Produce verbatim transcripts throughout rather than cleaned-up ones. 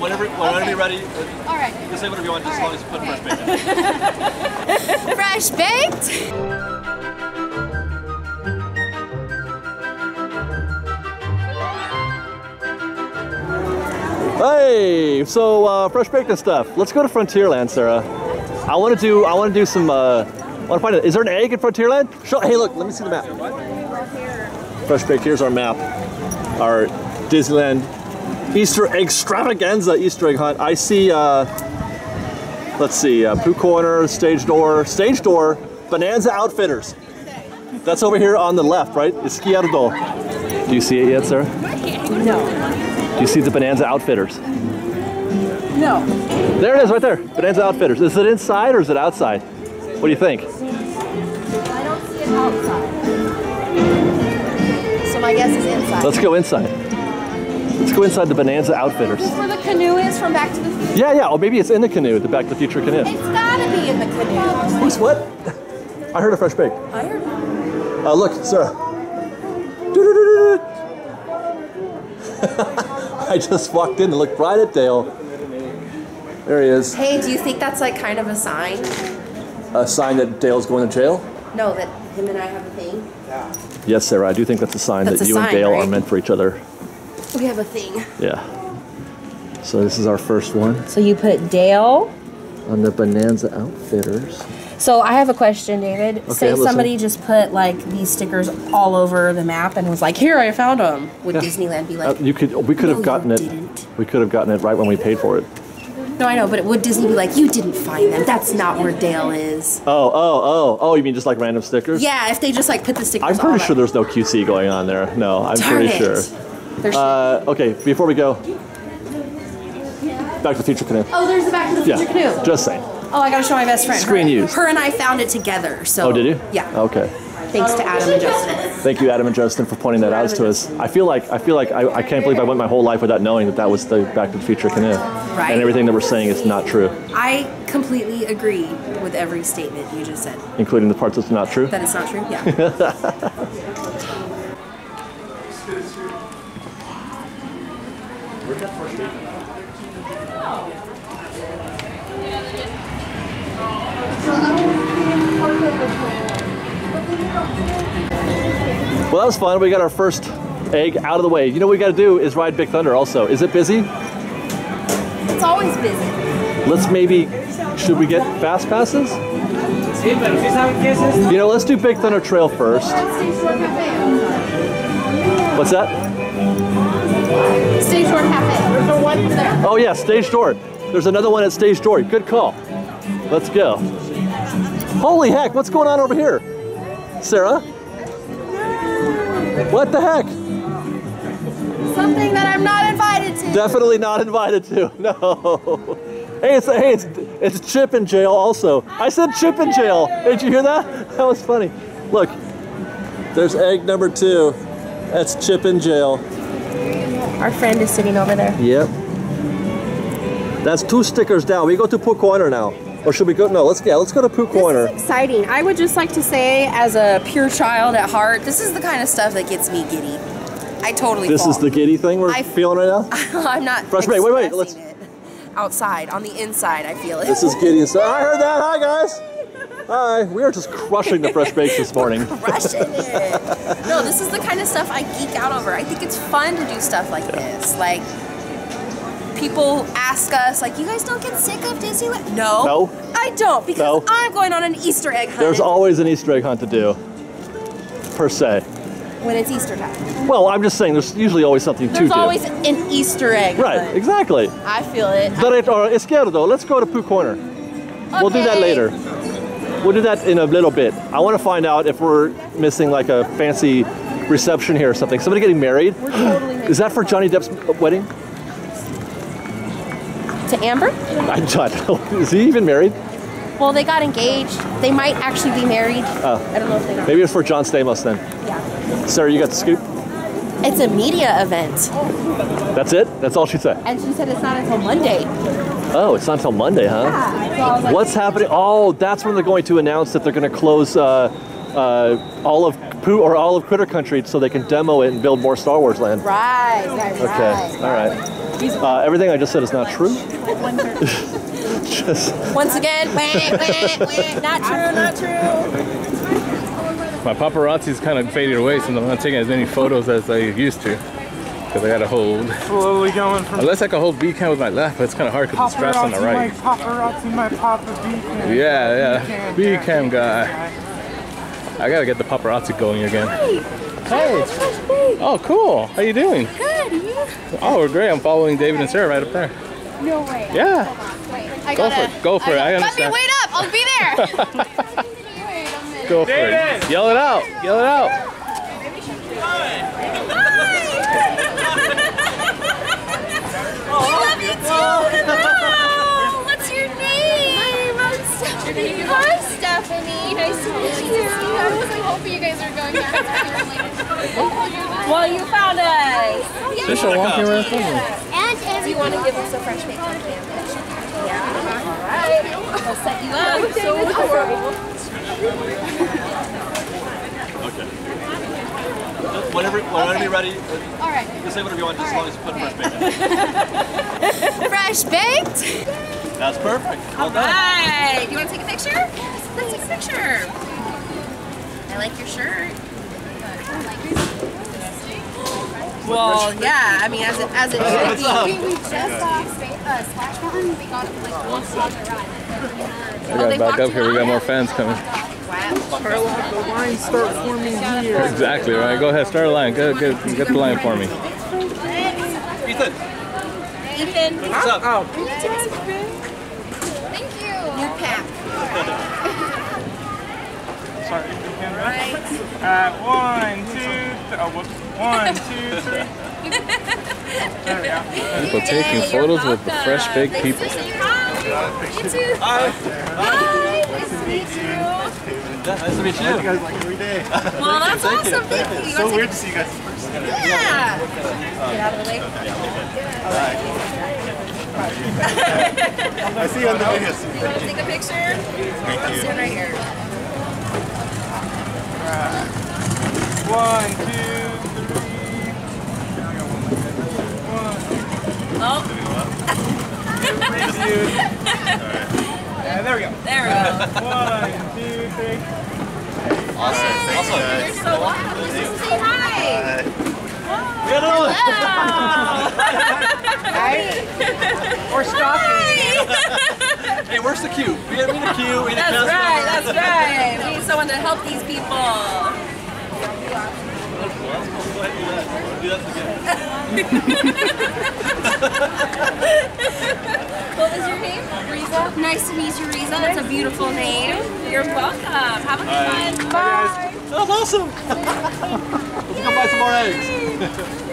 Whenever, whenever okay. you're ready, uh, all right. You can say whatever you want, just all as long right. as you put Fresh Baked in. Fresh Baked? Hey, so uh, Fresh Baked and stuff. Let's go to Frontierland, Sarah. I want to do. I want to do some. Uh, I want to find it. Is there an egg in Frontierland? Show, hey, look. Let me see the map. Fresh Baked. Here's our map. Our Disneyland Easter egg extravaganza Easter egg hunt. I see. Uh, let's see. Uh, Pooh Corner, Stage Door, Stage Door, Bonanza Outfitters. That's over here on the left, right? Izquierdo. Do you see it yet, Sarah? No. You see the Bonanza Outfitters? No. There it is right there, Bonanza Outfitters. Is it inside or is it outside? What do you think? I don't see it outside. So my guess is inside. Let's go inside. Let's go inside the Bonanza Outfitters. Is this where the canoe is from Back to the Future? Yeah, yeah, or maybe it's in the canoe, the Back to the Future canoe. It's gotta be in the canoe. Who's what? I heard a Fresh Baked. I heard one. Uh, look, Sarah. I just walked in and looked right at Dale. There he is. Hey, do you think that's like kind of a sign? A sign that Dale's going to jail? No, that him and I have a thing. Yeah. Yes, Sarah, I do think that's a sign that's that a you sign, and Dale right? are meant for each other. We have a thing. Yeah. So this is our first one. So you put Dale on the Bonanza Outfitters. So I have a question, David. Okay, Say somebody just put like these stickers all over the map and was like, "Here, I found them." Would yeah. Disneyland be like, uh, "You could, we could no, have gotten it. Didn't. We could have gotten it right when we paid for it." No, I know, but would Disney be like, "You didn't find them. That's not where Dale is." Oh, oh, oh, oh! You mean just like random stickers? Yeah, if they just like put the stickers. I'm pretty all sure there's no Q C going on there. No, I'm Darn pretty it. sure. There's uh, okay, before we go, Back to the Future canoe. Oh, there's the Back to the Future yeah, canoe. Just saying. Oh, I gotta show my best friend. Screen her, used. Her and I found it together, so. Oh, did you? Yeah. Okay. Thanks to Adam and Justin. Thank you, Adam and Justin, for pointing that out to us. I feel like, I feel like, I, I can't believe I went my whole life without knowing that that was the Back to the Future canoe. Right. And everything that we're saying is not true. I completely agree with every statement you just said. Including the parts that's not true? That it's not true, yeah. Well, that was fun. We got our first egg out of the way. You know what we got to do is ride Big Thunder also. Is it busy? It's always busy. Let's maybe, should we get fast passes? You know, let's do Big Thunder Trail first. What's that? Stage Door Cafe. There's the one there. Oh yeah, Stage Door. There's another one at Stage Door. Good call. Let's go. Holy heck, what's going on over here? Sarah? What the heck? Something that I'm not invited to. Definitely not invited to. No. Hey, it's hey, it's it's Chip in jail also. I said Chip in jail. Did you hear that? That was funny. Look, there's egg number two. That's Chip in jail. Our friend is sitting over there. Yep. That's two stickers down. We go to Pooh Corner now. Or should we go? No, let's yeah, let's go to Pooh Corner. This is exciting. I would just like to say, as a pure child at heart, this is the kind of stuff that gets me giddy. I totally. This fall. is the giddy thing we're I, feeling right now. I'm not. Fresh Baked. Wait, wait. Let's. It. Outside, on the inside, I feel it. This is giddy inside. I heard that. Hi guys. Hi. We are just crushing the Fresh Baked this morning. Crushing it. No, this is the kind of stuff I geek out over. I think it's fun to do stuff like yeah. this. Like. People ask us, like, you guys don't get sick of Disneyland? No, no. I don't, because no. I'm going on an Easter egg hunt. There's always an Easter egg hunt to do, per se. When it's Easter time. Well, I'm just saying there's usually always something there's to do. There's always an Easter egg Right, hunt. exactly. I feel it. Derecho or izquierdo, let's go to Pooh Corner. Okay. We'll do that later. We'll do that in a little bit. I want to find out if we're missing, like, a fancy reception here or something. Somebody getting married? We're totally Is that for Johnny Depp's wedding? To Amber? I don't know. Is he even married? Well, they got engaged. They might actually be married. Oh. I don't know if they are. Maybe it's for John Stamos then. Yeah. Sarah, you got the scoop? It's a media event. That's it? That's all she said? And she said it's not until Monday. Oh, it's not until Monday, huh? Yeah. So What's happening? Oh, that's when they're going to announce that they're going to close uh, uh, all of Pooh or all of Critter Country so they can demo it and build more Star Wars land. Right. That's okay. Right. All right. Uh, everything I just said is not true. Just once again, wait, wait, wait, not true, not true. My paparazzi's kind of faded away, so I'm not taking as many photos as I used to. Because I gotta hold. Slowly going from. Unless I can hold B cam with my left, but it's kind of hard because the strap's on the right. My paparazzi, my papa B cam. Yeah, yeah. B cam guy. guy. I gotta get the paparazzi going again. Hey. Hey. Oh, cool. How you doing? Good. You? Oh, we're great. I'm following David and Sarah right up there. No way. Yeah. Wait, I go gotta, for it. Go for I, it. I understand. Let me wait up. I'll be there. Wait a minute. Go for David. it. Yell it out. Yell it out. Hello. What's your name? I'm Stephanie. Hi, Stephanie. Nice to meet you. I was like hoping you guys were going down. Well, you found us. Just a walking around. And do you want to give us a fresh baked on campus? Yeah. All right. I'll set you up. You're so adorable. Okay. Whenever, whenever okay. you're ready, all right. You can say whatever you want, just all as long right. as you put okay. Fresh baked. Fresh baked. That's perfect. All well right. You want to take a picture? Yes, let's take a picture. I like your shirt. Well, yeah. I mean, as it as it should be. We, we just saw uh, Splash Mountain. We got like one spot to run. I got oh, back up here. We got more fans coming. Wow. The line start forming here. Exactly right. Go ahead, start a line. Go, go, get the line for me. Ethan. Ethan. What's up? Oh. Thank you. New pack. Sorry. Right. Uh, one, two, th oh, whoops. One, two, three. There we go. People taking photos with the fresh baked people. Hi. You too. Hi. Hi. Nice to meet you. Yeah, nice to meet you. I see you guys like every day. Well, that's thank awesome. You. Thank you. It's so weird to see you guys in person. Yeah. Get out of the way. I see you on the video. You want to take a picture? Thank I'm you. Stand right here. Right. One, two, three. One. Oh. Thank you. Yeah, there we go. There we go. One, two, three. Awesome. Hey, awesome. You're so wild. Let's just say hi. Hello. Hi. Or stalking. Hey, where's the queue? We need a queue. We need that's a right. That's right. We need someone to help these people. What was your name? Riza. Nice to meet you, Riza. That's a beautiful name. You're welcome. Have a good right. one. Bye. That was awesome. Let's go buy some more eggs.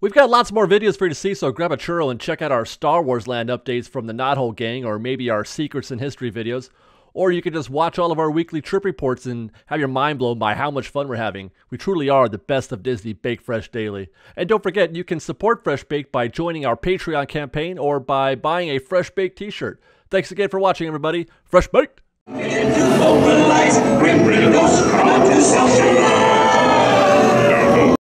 We've got lots more videos for you to see, so grab a churro and check out our Star Wars Land updates from the Knothole Gang, or maybe our Secrets in History videos. Or you can just watch all of our weekly trip reports and have your mind blown by how much fun we're having. We truly are the best of Disney Bake Fresh daily. And don't forget, you can support Fresh Baked by joining our Patreon campaign or by buying a Fresh Baked t-shirt. Thanks again for watching, everybody. Fresh Baked!